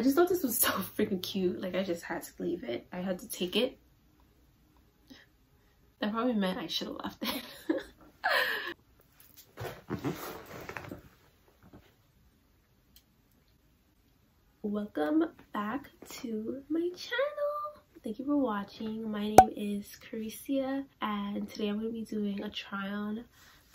I just thought this was so freaking cute. Like, I just had to leave it. I had to take it. That probably meant I should have left it. Welcome back to my channel. Thank you for watching. My name is Kerrecia, and today I'm going to be doing a try on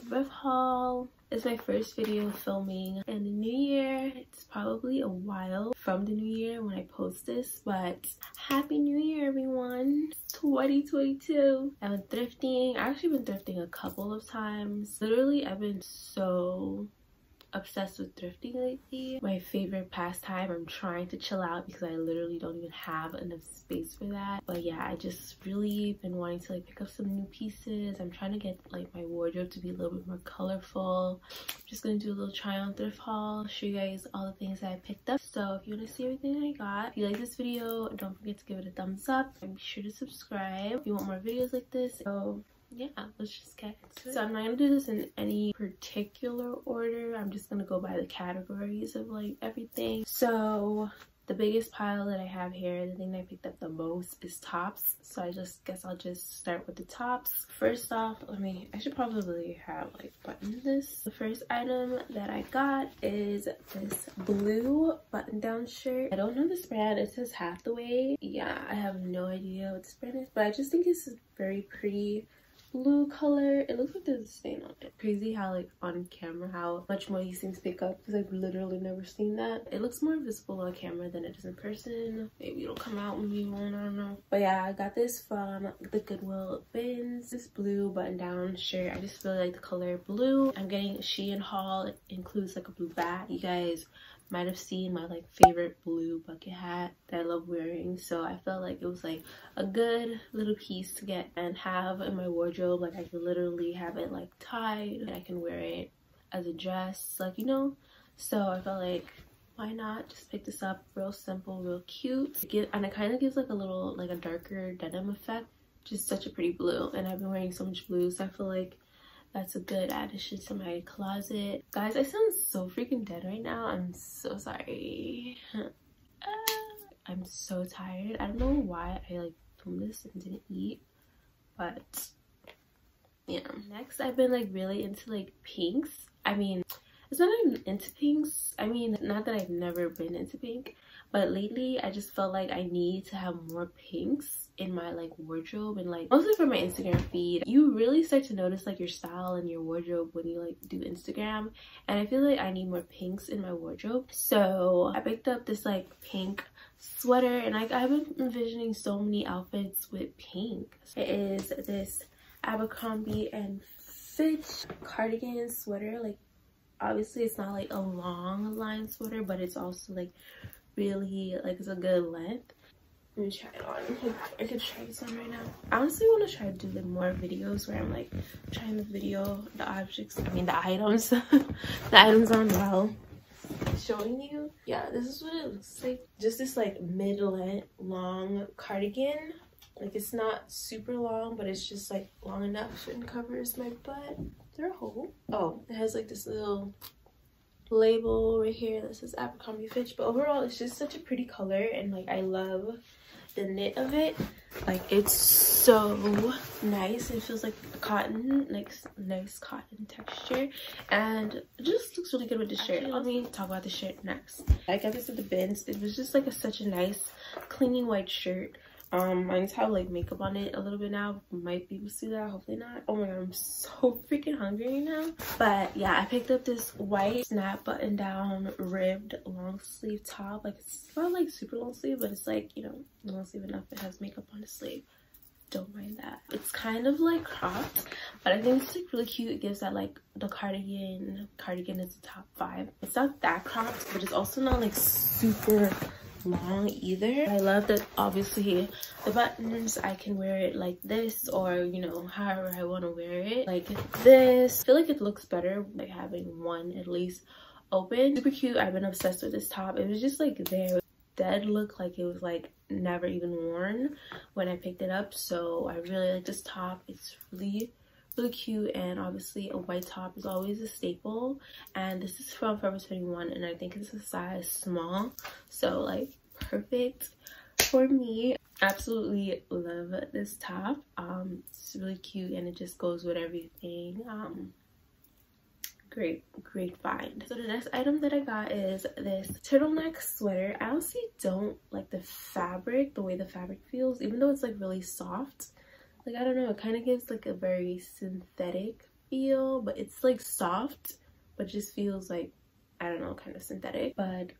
thrift haul. It's my first video filming in the new year. It's probably a while from the new year when I post this, but happy new year everyone. 2022. I've been thrifting. I've actually been thrifting a couple of times. Literally, I've been so obsessed with thrifting lately. My favorite pastime. I'm trying to chill out because I literally don't even have enough space for that. But yeah, I just really been wanting to like pick up some new pieces. I'm trying to get like my wardrobe to be a little bit more colorful. I'm just gonna do a little try on thrift haul, show you guys all the things that I picked up. So if you want to see everything I got, if you like this video, don't forget to give it a thumbs up and be sure to subscribe if you want more videos like this. So yeah, let's just get into it. So I'm not gonna do this in any particular order. I'm just gonna go by the categories of like everything. So the biggest pile that I have here, the thing that I picked up the most is tops. So I just guess I'll just start with the tops. First off, I should probably have like buttoned this. The first item that I got is this blue button-down shirt. I don't know this brand. It says Hathaway. Yeah, I have no idea what this brand is, but I just think it's very pretty. Blue color. It looks like there's a stain on it. Crazy how like on camera how much more these things pick up, because I've literally never seen that. It looks more visible on camera than it is in person. Maybe it'll come out, maybe it won't, I don't know. But yeah, I got this from the Goodwill Bins. This blue button-down shirt. I just really like the color blue. I'm getting a Shein haul. It includes like a blue bat. You guys might have seen my like favorite blue bucket hat that I love wearing, so I felt like it was like a good little piece to get and have in my wardrobe. Like I can literally have it like tied and I can wear it as a dress, like, you know. So I felt like, why not just pick this up? Real simple, real cute. And it kind of gives like a little like a darker denim effect. Just such a pretty blue, and I've been wearing so much blue, so I feel like that's a good addition to my closet. Guys, I sound so freaking dead right now. I'm so sorry. I'm so tired. I don't know why I like filmed this and didn't eat, but yeah. Next, I've been like really into like pinks. I mean, it's not that I'm into pinks. I mean, not that I've never been into pink, but lately I just felt like I need to have more pinks in my like wardrobe, and like mostly for my Instagram feed. You really start to notice like your style and your wardrobe when you like do Instagram, and I feel like I need more pinks in my wardrobe. So I picked up this like pink sweater, and like I've been envisioning so many outfits with pink. It is this Abercrombie and Fitch cardigan sweater. Like obviously it's not like a long line sweater, but it's also like really like it's a good length. Let me try it on. I could try this on right now. I honestly want to try to do like more videos where I'm like trying the items the items on while showing you. Yeah, this is what it looks like. Just this like mid-length long cardigan. Like it's not super long, but it's just like long enough and covers my butt. Is there a hole? Oh, it has like this little label right here that says Abercrombie Fitch. But overall it's just such a pretty color, and like I love the knit of it. Like it's so nice. It feels like cotton, like nice cotton texture, and it just looks really good with the shirt. Let me talk about the shirt next. I got this at the bins. It was just like such a nice clinging white shirt. I just have like makeup on it a little bit now. Might be able to see that, hopefully not. Oh my god, I'm so freaking hungry right now. But yeah, I picked up this white snap button down ribbed long sleeve top. Like it's not like super long sleeve, but it's like, you know, long sleeve enough. It has makeup on the sleeve. Don't mind that. It's kind of like cropped, but I think it's like really cute. It gives that like the cardigan is the top vibe. It's not that cropped, but it's also not like super long either. I love that obviously the buttons, I can wear it like this, or you know, however I want to wear it, like this. I feel like it looks better like having one at least open. Super cute. I've been obsessed with this top. It was just like there. Dead look, like it was like never even worn when I picked it up. So I really like this top. It's really really cute, and obviously a white top is always a staple. And this is from Forever 21, and I think it's a size small, so like perfect for me. Absolutely love this top. It's really cute, and it just goes with everything. Great find. So the next item that I got is this turtleneck sweater. I honestly don't like the fabric, the way the fabric feels, even though it's like really soft. Like, I don't know, it kind of gives like a very synthetic feel, but it's like soft, but just feels like, I don't know, kind of synthetic. But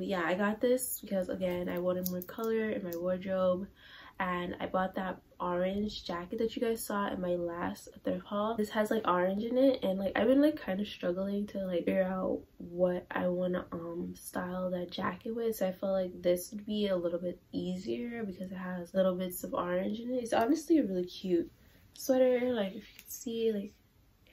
yeah, I got this because, again, I wanted more color in my wardrobe, and I bought that orange jacket that you guys saw in my last thrift haul. This has like orange in it, and like I've been like kind of struggling to like figure out what I want to style that jacket with, so I felt like this would be a little bit easier because it has little bits of orange in it. It's honestly a really cute sweater. Like, if you can see, like,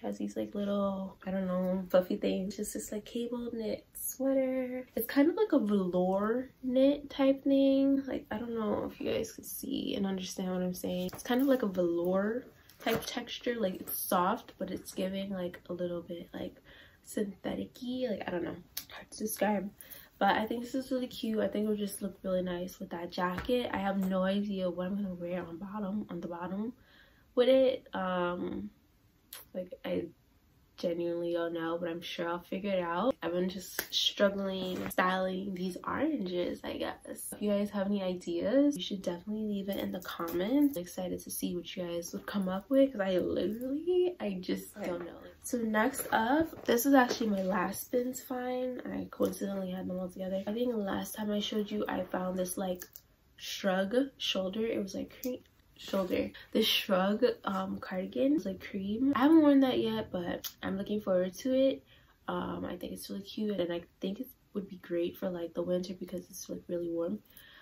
has these like little, I don't know, fluffy things. Just this like cable knit sweater. It's kind of like a velour knit type thing. Like, I don't know if you guys can see and understand what I'm saying. It's kind of like a velour type texture. Like, it's soft, but it's giving like a little bit like synthetic-y. Like, I don't know, hard to describe. But I think this is really cute. I think it would just look really nice with that jacket. I have no idea what I'm gonna wear on the bottom with it. Like, I genuinely don't know, but I'm sure I'll figure it out. I've been just struggling styling these oranges, I guess. If you guys have any ideas, you should definitely leave it in the comments. I'm excited to see what you guys would come up with, because I just don't know. So next up, this is actually my last bins find. I coincidentally had them all together. I think last time I showed you, I found this like shrug shoulder. It was like cream shoulder, this shrug cardigan. It's like cream. I haven't worn that yet, but I'm looking forward to it. I think it's really cute, and I think it would be great for like the winter because it's like really warm.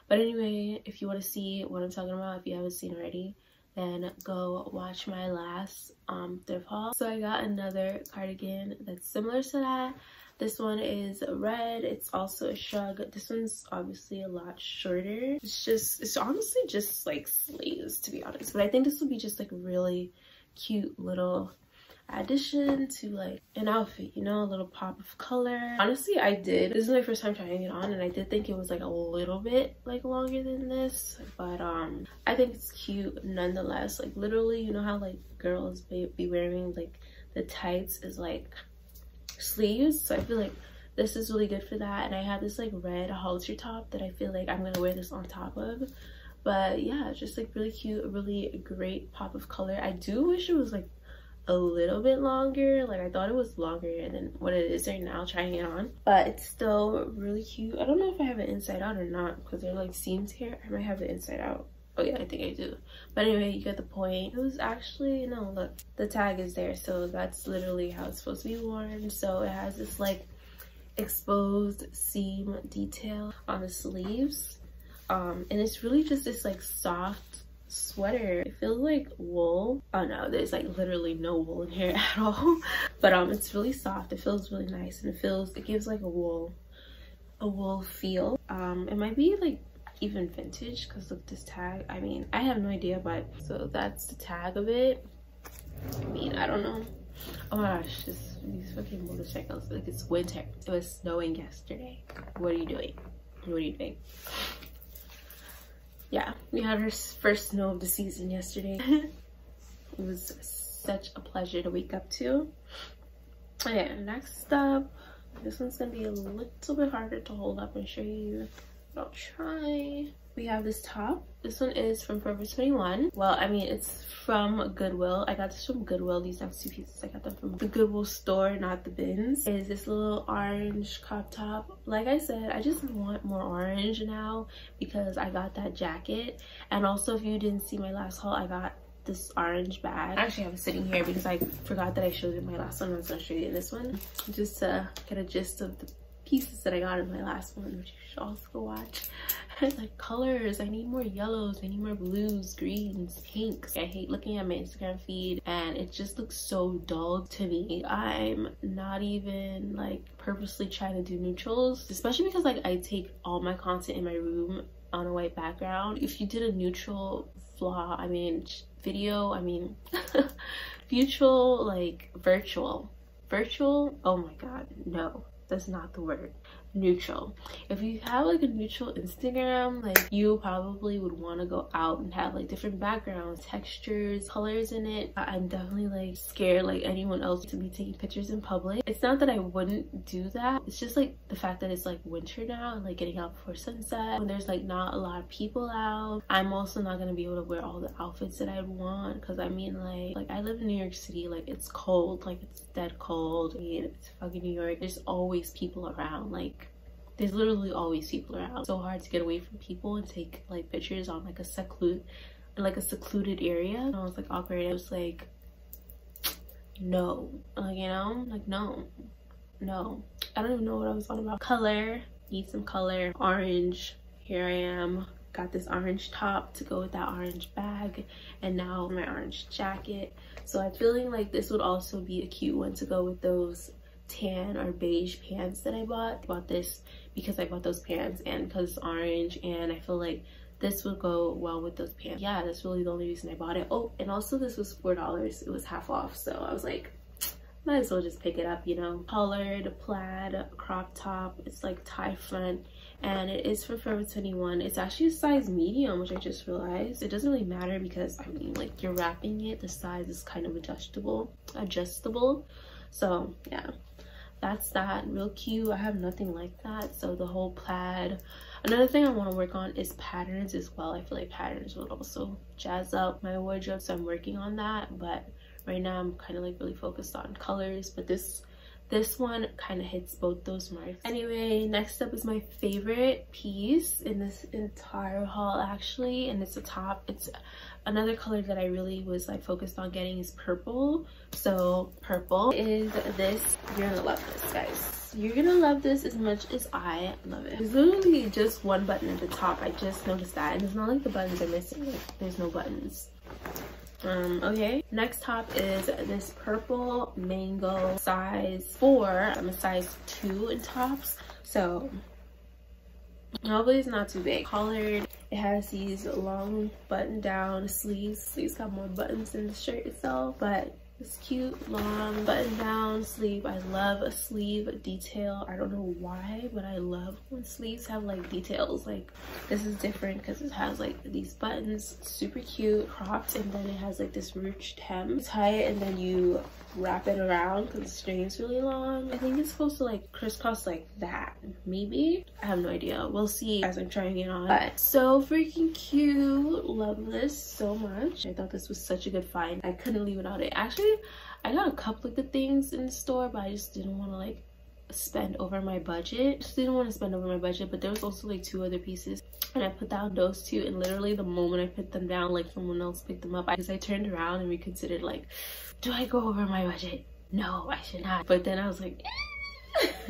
But anyway, if you want to see what I'm talking about, if you haven't seen already, then go watch my last thrift haul. So I got another cardigan that's similar to that. This one is red. It's also a shrug. This one's obviously a lot shorter. It's honestly just like sleeves, to be honest. But I think this will be just like really cute little addition to like an outfit, you know, a little pop of color. Honestly, this is my first time trying it on, and I did think it was like a little bit like longer than this, but I think it's cute nonetheless. Like, literally, you know how like girls be wearing like the tights is like sleeves, so I feel like this is really good for that. And I have this like red halter top that I feel like I'm gonna wear this on top of. But yeah, it's just like really cute, really great pop of color. I do wish it was like a little bit longer. Like, I thought it was longer than what it is right now trying it on, but it's still really cute. I don't know if I have it inside out or not, because there are like seams here. I might have it inside out. Oh yeah, I think I do. But anyway, you get the point. It was actually, no, look, the tag is there, so that's literally how it's supposed to be worn. So it has this like exposed seam detail on the sleeves, and it's really just this like soft sweater. It feels like wool. Oh no, there's like literally no wool in here at all. But it's really soft. It feels really nice, and it gives like a wool feel. It might be like even vintage, because look, this tag, I mean, I have no idea, but so that's the tag of it. I mean, I don't know. Oh my gosh, these fucking motorcycles. Like, it's winter. It was snowing yesterday. What are you doing? Yeah, we had our first snow of the season yesterday. It was such a pleasure to wake up to. Okay, next up, this one's gonna be a little bit harder to hold up and show you. I'll try. We have this top. This one is from Forever 21. Well, I mean, it's from Goodwill. I got this from Goodwill. These next two pieces, I got them from the Goodwill store, not the bins. Is this little orange crop top. Like I said, I just want more orange now because I got that jacket. And also, if you didn't see my last haul, I got this orange bag. I actually have it sitting here because I forgot that I showed you my last one. I was gonna show you this one just to get a gist of the pieces that I got in my last one, which you should also watch. Like, colors, I need more yellows, I need more blues, greens, pinks. I hate looking at my Instagram feed, and it just looks so dull to me. I'm not even like purposely trying to do neutrals, especially because like I take all my content in my room on a white background. If you did a neutral video, futural, like virtual, oh my god, no, that's not the word, neutral. If you have like a neutral Instagram, like you probably would want to go out and have like different backgrounds, textures, colors in it. I'm definitely like scared like anyone else to be taking pictures in public. It's not that I wouldn't do that, it's just like the fact that it's like winter now and like getting out before sunset when there's like not a lot of people out. I'm also not going to be able to wear all the outfits that I want, because I mean like I live in New York City, like it's cold, like it's dead cold. I mean, it's fucking New York, there's always people around, like there's literally always people around. It's so hard to get away from people and take like pictures on like a secluded area. And I was like awkward. I was like, no, like, you know, like no. I don't even know what I was on about. Color, need some color. Orange, here I am. Got this orange top to go with that orange bag, and now my orange jacket. So I'm feeling like this would also be a cute one to go with those tan or beige pants that I bought. I bought this because I bought those pants and because it's orange, and I feel like this would go well with those pants. Yeah, that's really the only reason I bought it. Oh, and also this was $4. It was half off, so I was like, might as well just pick it up, you know. Collared plaid crop top. It's like tie front, and it is for Forever 21. It's actually a size medium, which I just realized. It doesn't really matter because I mean, like, you're wrapping it, the size is kind of adjustable. So yeah, that's that. Real cute. I have nothing like that, so the whole plaid. Another thing I want to work on is patterns as well. I feel like patterns would also jazz up my wardrobe, so I'm working on that, but right now I'm kind of like really focused on colors, but this one kind of hits both those marks. Anyway, next up is my favorite piece in this entire haul actually, and it's a top. It's another color that I really was like focused on getting is purple. So purple is this. You're gonna love this, guys. You're gonna love this as much as I love it. There's literally just one button at the top. I just noticed that, and it's not like the buttons are missing, like there's no buttons. Okay, next top is this purple mango size 4. I'm a size 2 in tops, so hopefully it's not too big. Collared, it has these long button down sleeves. Sleeves got more buttons than the shirt itself, but this cute long button down sleeve. I love a sleeve detail. I don't know why, but I love when sleeves have like details. Like this is different because it has like these buttons, super cute, cropped, and then it has like this ruched hem. You tie it and then you wrap it around because the string's really long. I think it's supposed to like crisscross like that, maybe. I have no idea, we'll see as I'm trying it on, but so freaking cute. Love this so much. I thought this was such a good find. I couldn't leave without it. Actually, I got a couple of good things in the store, but I just didn't want to like spend over my budget. But there was also like 2 other pieces, and I put down those 2, and literally the moment I put them down, like someone else picked them up. Because I turned around and reconsidered, like, do I go over my budget? No, I should not. But then I was like,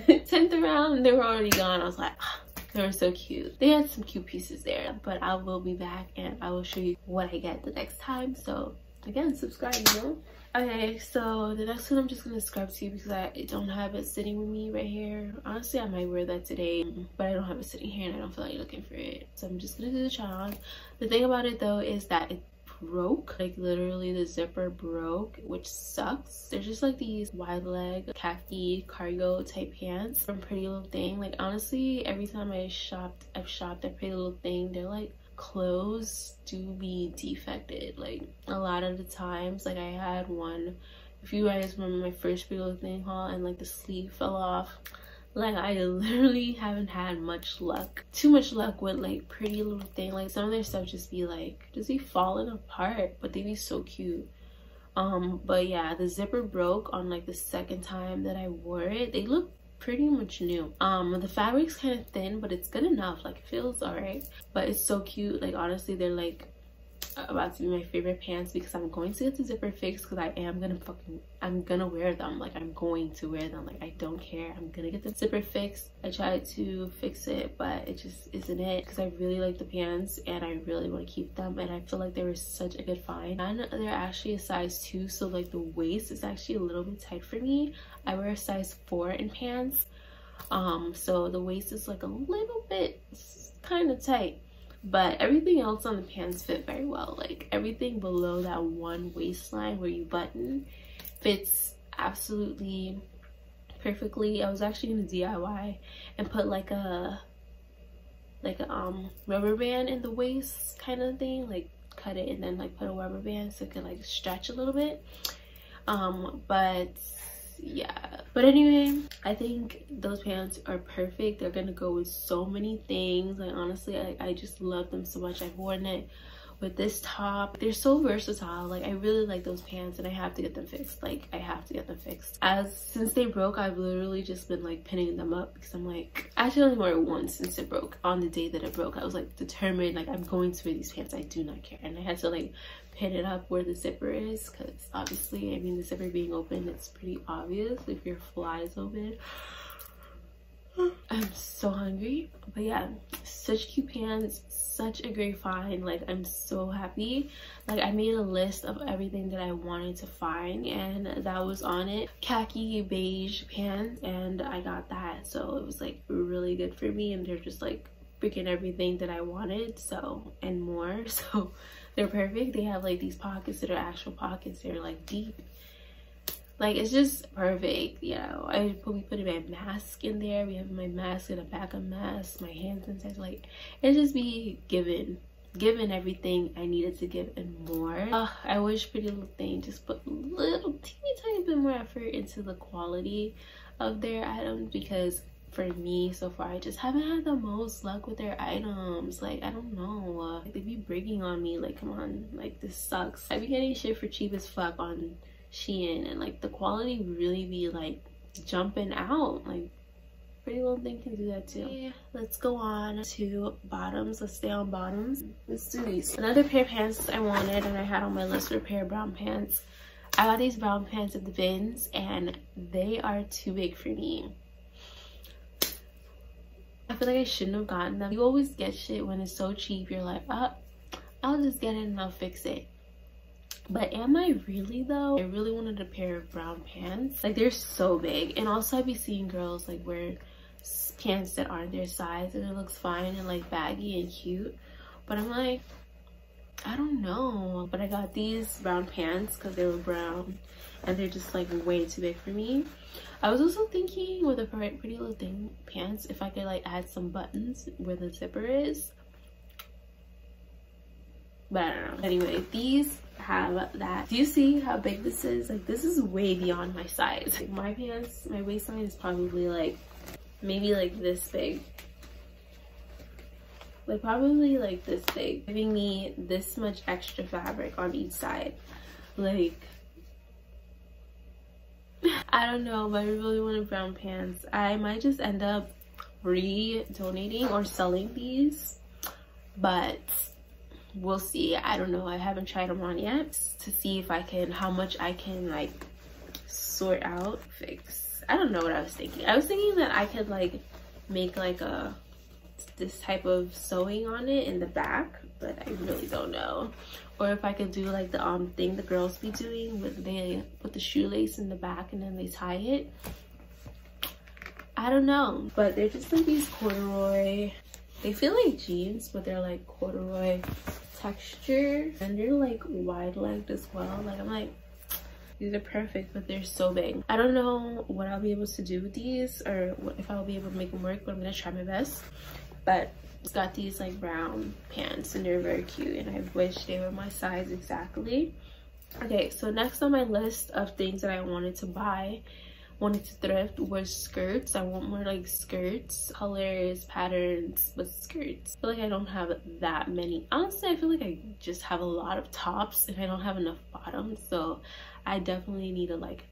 10th around and they were already gone. I was like, ah. They were so cute. They had some cute pieces there, but I will be back and I will show you what I get the next time. So again, subscribe, you know? Okay, so the next one I'm just gonna describe to you because I don't have it sitting with me right here. Honestly, I might wear that today, but I don't have it sitting here and I don't feel like looking for it. So I'm just gonna do the try on. The thing about it though is that it broke. Like literally the zipper broke, which sucks. They're just like these wide leg khaki cargo type pants from Pretty Little Thing. Like honestly, every time I've shopped at Pretty Little Thing, they're like, clothes do be defected like a lot of the times. Like I had one, if you guys remember my first Pretty Little Thing haul, and like the sleeve fell off. Like I literally haven't had too much luck with like Pretty Little Thing. Like some of their stuff just be like falling apart, but they be so cute. But yeah, the zipper broke on like the 2nd time that I wore it. They look pretty much new. The fabric's kind of thin, but it's good enough. Like it feels all right, but it's so cute. Like honestly, they're like about to be my favorite pants because I'm going to get the zipper fixed, because I'm gonna wear them. Like I'm going to wear them. Like I don't care, I'm gonna get the zipper fixed. I tried to fix it, but it just isn't it, because I really like the pants and I really want to keep them, and I feel like they were such a good find. And they're actually a size 2, so like the waist is actually a little bit tight for me. I wear a size 4 in pants, so the waist is like a little bit kind of tight. but everything else on the pants fit very well. Like everything below that one waistline where you button fits absolutely perfectly. I was actually gonna DIY and put like a rubber band in the waist kind of thing, like cut it and then like put a rubber band so it could like stretch a little bit, but yeah. But anyway, I think those pants are perfect. They're gonna go with so many things. Like honestly, I just love them so much. I've worn it with this top. They're so versatile. Like I really like those pants and I have to get them fixed. Like I have to get them fixed. Since they broke, I've literally just been like pinning them up because I'm like, I actually only wore it once since it broke. On the day that it broke, I was like determined, like I'm going to wear these pants. I do not care. And I had to like pin it up where the zipper is because obviously, I mean, the zipper being open, it's pretty obvious if your fly is open. I'm so hungry. But yeah, such cute pants, such a great find. Like I'm so happy. Like I made a list of everything that I wanted to find and that was on it. Khaki beige pants, and I got that, so it was like really good for me. And they're just like freaking everything that I wanted, so, and more. So they're perfect. They have like these pockets that are actual pockets. They're like deep. Like, it's just perfect, you know. I probably put my mask in there. We have my mask and a backup mask, my hand sanitizer. Like, it just be given everything I needed to give and more. I wish Pretty Little Thing just put a little teeny bit more effort into the quality of their items, because for me so far, I just haven't had the most luck with their items. Like, I don't know. Like, they be breaking on me. Like, come on. Like, this sucks. I be getting shit for cheap as fuck on Shein, and like the quality really be like jumping out. Like Pretty Little Thing can do that too. Yeah, let's go on to bottoms. Let's stay on bottoms. Let's do these. Another pair of pants I wanted and I had on my list were a pair of brown pants. I got these brown pants at the bins and they are too big for me. I feel like I shouldn't have gotten them. You always get shit when it's so cheap. You're like, oh, I'll just get it and I'll fix it. But am I really though? I really wanted a pair of brown pants. Like they're so big. And also I be seeing girls like wear pants that aren't their size and it looks fine and like baggy and cute. But I'm like, I don't know. But I got these brown pants because they were brown and they're just like way too big for me. I was also thinking with the Pretty Little Thing pants, if I could like add some buttons where the zipper is. But I don't know. Anyway, these have that. Do you see how big this is? Like this is way beyond my size. Like, my pants, my waistline is probably like maybe like this big, like probably like this big, giving me this much extra fabric on each side. Like I don't know, but I really wanted brown pants. I might just end up re-donating or selling these, but we'll see. I don't know. I haven't tried them on yet to see if I can, how much I can like sort out, fix. I don't know what I was thinking. I was thinking that I could like make like a, this type of sewing on it in the back, but I really don't know. Or if I could do like the thing the girls be doing with, they put the shoelace in the back and then they tie it. I don't know, but they're just like these corduroy. They feel like jeans, but they're like corduroy texture and they're like wide legged as well. Like I'm like, these are perfect, but they're so big. I don't know what I'll be able to do with these or if I'll be able to make them work, but I'm gonna try my best. But it's got these like brown pants and they're very cute and I wish they were my size exactly. Okay, so next on my list of things that I wanted to buy, wanted to thrift, was skirts. I want more like skirts, colors, patterns, but skirts. I feel like I don't have that many. Honestly, I feel like I just have a lot of tops and I don't have enough bottoms, so I definitely need to like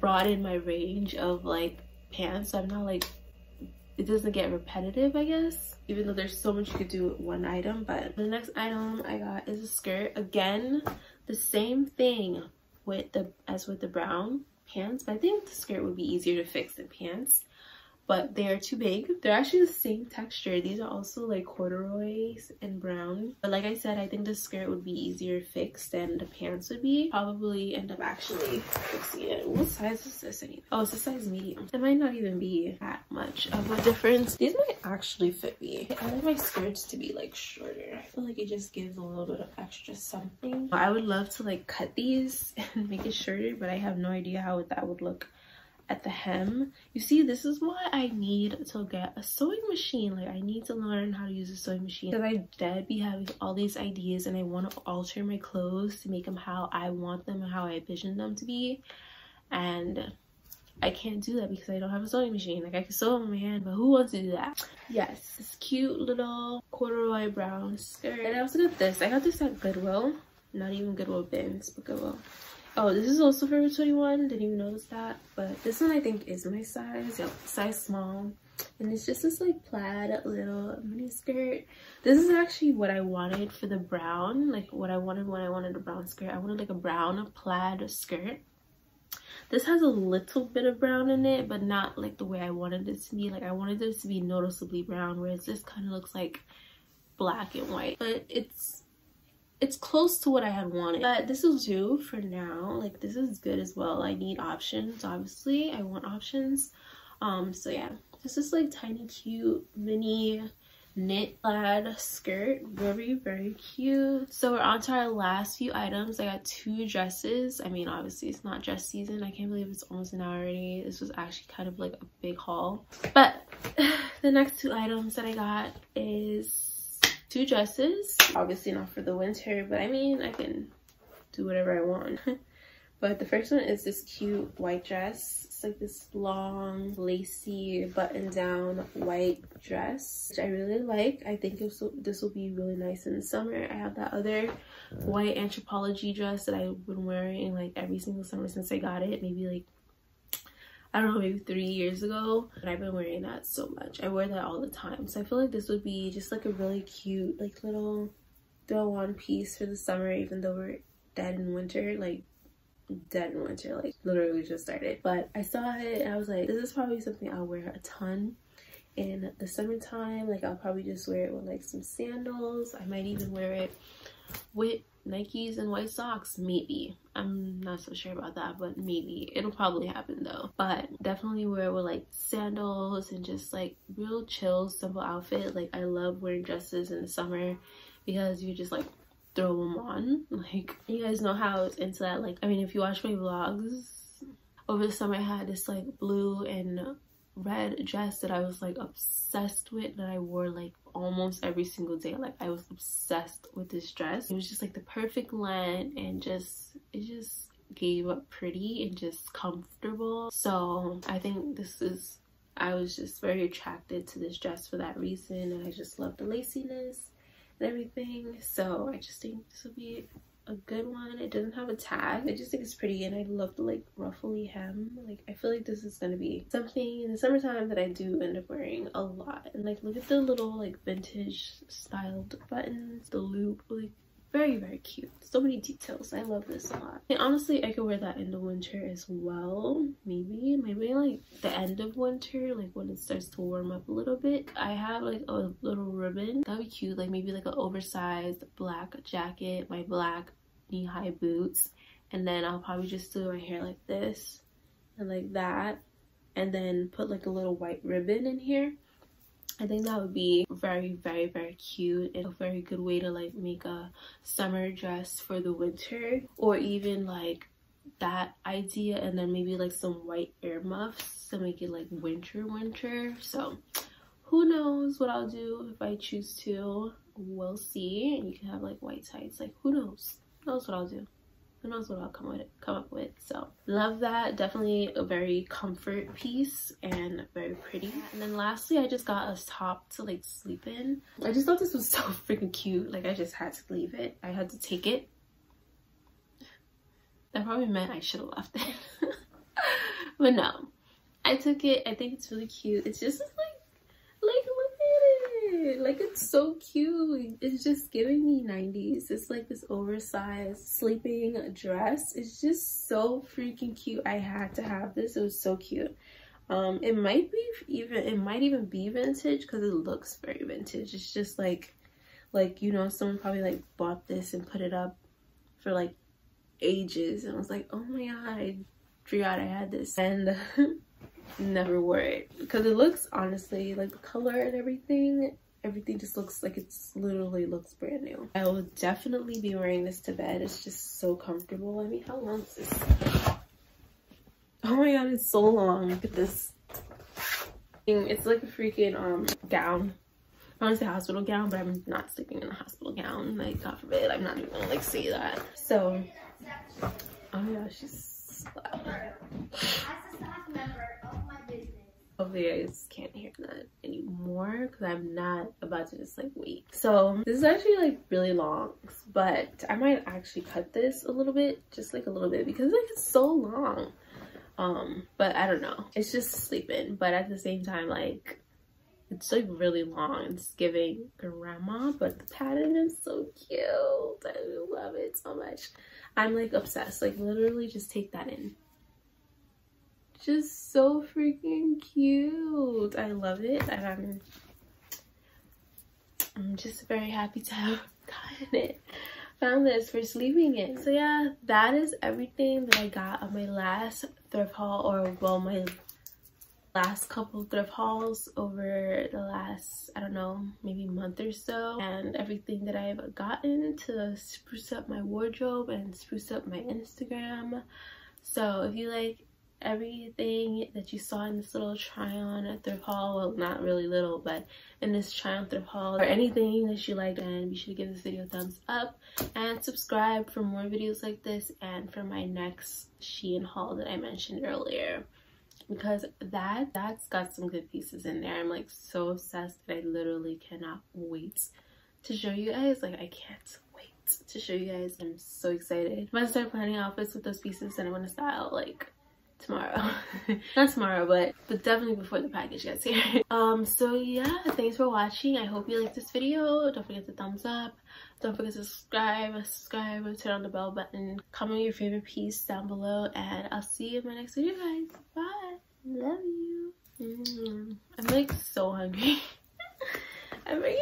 broaden my range of like pants so I'm not like, it doesn't get repetitive, I guess, even though there's so much you could do with one item. But the next item I got is a skirt. Again, the same thing with the as with the brown pants, but I think the skirt would be easier to fix than pants. but they are too big. They're actually the same texture. These are also like corduroys and brown, but like I said, I think the skirt would be easier fixed than the pants would be. Probably end up actually fixing it. What size is this anyway? Oh, it's a size medium. It might not even be that much of a difference. These might actually fit me. I like my skirts to be like shorter. I feel like it just gives a little bit of extra something. I would love to like cut these and make it shorter, but I have no idea how that would look at the hem. You see, this is why I need to get a sewing machine. Like, I need to learn how to use a sewing machine, because I dead be having all these ideas and I want to alter my clothes to make them how I want them and how I envision them to be, and I can't do that because I don't have a sewing machine. Like, I can sew them in my hand, but who wants to do that? Yes, this cute little corduroy brown skirt. And I also got this. I got this at Goodwill, not even Goodwill Bins, but Goodwill. Oh, this is also Forever 21. Didn't even notice that. But this one I think is my size. Yep, size small. And it's just this like plaid little mini skirt. This is actually what I wanted for the brown. Like what I wanted when I wanted a brown skirt. I wanted like a brown plaid skirt. This has a little bit of brown in it, but not like the way I wanted it to be. Like I wanted it to be noticeably brown, whereas this kind of looks like black and white. But it's close to what I had wanted, but this will do for now. Like, this is good as well. I need options, obviously. I want options. So yeah, this is like tiny cute mini knit plaid skirt. Very, very cute. So we're on to our last few items. I got two dresses. I mean, obviously it's not dress season. I can't believe it's almost an hour already. This was actually kind of like a big haul, but the next two items that I got is two dresses, obviously not for the winter, but I mean, I can do whatever I want. But the first one is this cute white dress. It's like this long lacy button down white dress, which I really like. I think this will be really nice in the summer. I have that other white Anthropologie dress that I've been wearing like every single summer since I got it, maybe like, I don't know, maybe 3 years ago, but I've been wearing that so much. I wear that all the time. So I feel like this would be just like a really cute, like little throw on piece for the summer, even though we're dead in winter, like dead in winter, like literally just started. But I saw it and I was like, this is probably something I'll wear a ton in the summertime. Like I'll probably just wear it with like some sandals. I might even wear it with Nikes and white socks, maybe. I'm not so sure about that, but maybe. It'll probably happen though. But definitely wear it with like sandals and just like real chill, simple outfit. Like I love wearing dresses in the summer because you just like throw them on. Like, you guys know how I was into that. Like, I mean, if you watch my vlogs, over the summer I had this like blue and red dress that I was like obsessed with, that I wore like almost every single day. Like I was obsessed with this dress. It was just like the perfect length and just, it just gave up pretty and just comfortable. So I think this is, I was just very attracted to this dress for that reason, and I just love the laciness and everything. So I just think this will be a good one. It doesn't have a tag. I just think it's pretty, and I love the like ruffly hem. Like I feel like this is gonna be something in the summertime that I do end up wearing a lot. And like look at the little like vintage styled buttons, the loop, like very, very cute. So many details. I love this a lot. And honestly, I could wear that in the winter as well. Maybe like the end of winter, like when it starts to warm up a little bit. I have like a little ribbon. That would be cute. Like maybe like an oversized black jacket, my black knee-high boots, and then I'll probably just do my hair like this and like that, and then put like a little white ribbon in here. I think that would be very, very cute, and a very good way to like make a summer dress for the winter, or even like that idea and then maybe like some white earmuffs to make it like winter. So who knows what I'll do if I choose to. We'll see. And you can have like white tights. Like who knows what I'll do. Who knows what I'll come up with. So love that. Definitely a very comfort piece and very pretty. And then lastly, I just got a top to like sleep in. I just thought this was so freaking cute. Like I just had to leave it. I had to take it. That probably meant I should have left it. But no, I took it. I think it's really cute. It's just like look at it. Like it's so cute. It's just giving me 90s. It's like this oversized sleeping dress. It's just so freaking cute. I had to have this. It was so cute. It might even be vintage because it looks very vintage. It's just like you know, someone probably like bought this and put it up for like ages and I was like, oh my god, I forgot I had this and never wore it because it looks, honestly, like the color and everything just looks like it's literally looks brand new. I will definitely be wearing this to bed. It's just so comfortable. I mean, how long is this? Oh my god, it's so long. Look at this. It's like a freaking gown. I want to say hospital gown, but I'm not sleeping in a hospital gown. Like, God forbid, I'm not even gonna like say that. So, oh my gosh, she's loud. Hopefully I just can't hear that anymore because I'm not about to just like wait. So this is actually like really long, but I might actually cut this a little bit, just like a little bit, because like it's so long. But I don't know, it's just sleeping, but at the same time, like, it's like really long. It's giving grandma, but the pattern is so cute. I love it so much. I'm like obsessed. Like, literally just take that in. Just so freaking cute. I love it. And I'm just very happy to have gotten it. Found this for sleeping in. So yeah, that is everything that I got on my last thrift haul, or well, my last couple thrift hauls over the last, I don't know, maybe month or so, and everything that I've gotten to spruce up my wardrobe and spruce up my Instagram. So if you like everything that you saw in this little try-on thrift haul, well, not really little, but in this try-on thrift haul, or anything that you liked, then be sure to give this video a thumbs up and subscribe for more videos like this and for my next Shein haul that I mentioned earlier, because that's got some good pieces in there. I'm like so obsessed that I literally cannot wait to show you guys. Like, I can't wait to show you guys. I'm so excited. I'm gonna start planning outfits with those pieces, and I'm gonna style like tomorrow. Not tomorrow, but definitely before the package gets here. So yeah, thanks for watching. I hope you liked this video. Don't forget to thumbs up, don't forget to subscribe, turn on the bell button, comment your favorite piece down below, and I'll see you in my next video, guys. Bye. Love you. I'm like so hungry. I'm like